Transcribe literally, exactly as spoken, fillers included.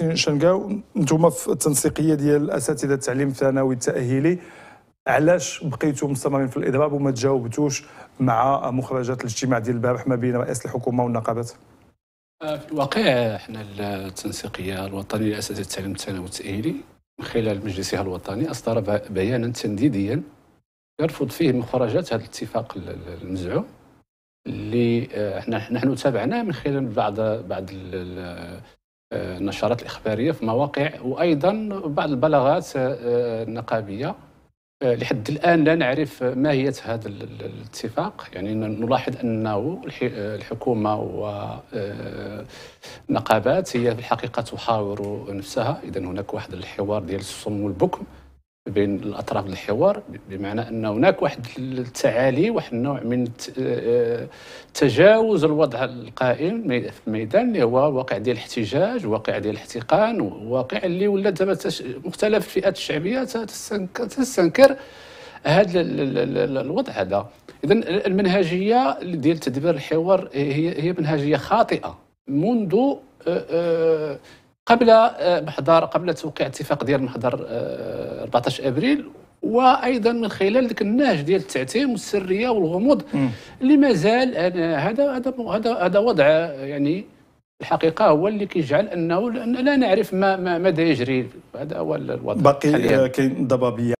ياسين شنقاو، انتم في التنسيقيه ديال اساتذه التعليم الثانوي التاهيلي، علاش بقيتوا مستمرين في الاضراب وما تجاوبتوش مع مخرجات الاجتماع ديال البارح ما بين رئيس الحكومه والنقابات؟ في الواقع حنا التنسيقيه الوطنيه لاساتذه التعليم الثانوي التاهيلي من خلال مجلسها الوطني اصدر بيانا تنديديا يرفض فيه مخرجات هذا الاتفاق المزعوم اللي احنا نحن تابعناه من خلال بعض بعض النشرات الاخباريه في مواقع وايضا بعض البلاغات النقابيه. لحد الان لا نعرف ماهيه هذا الاتفاق، يعني نلاحظ انه الحكومه والنقابات هي في الحقيقه تحاور نفسها، اذا هناك واحد الحوار ديال الصم والبكم بين الاطراف الحوار، بمعنى ان هناك واحد التعالي واحد النوع من تجاوز الوضع القائم في الميدان اللي هو واقع ديال الاحتجاج، واقع ديال الاحتقان، واقع اللي ولات دابا مختلف الفئات الشعبيه تستنكر هذا الوضع هذا. اذا المنهجيه ديال تدبير الحوار هي هي منهجيه خاطئه منذ قبل محضر قبل توقيع اتفاق ديال محضر أربعطاش أبريل، وايضا من خلال ذاك النهج ديال التعتيم والسريه والغموض م. اللي مازال هذا هذا هذا وضع يعني الحقيقه هو اللي كيجعل انه لا نعرف ما ماذا يجري. هذا هو الوضع. باقي كاين ضبابيه.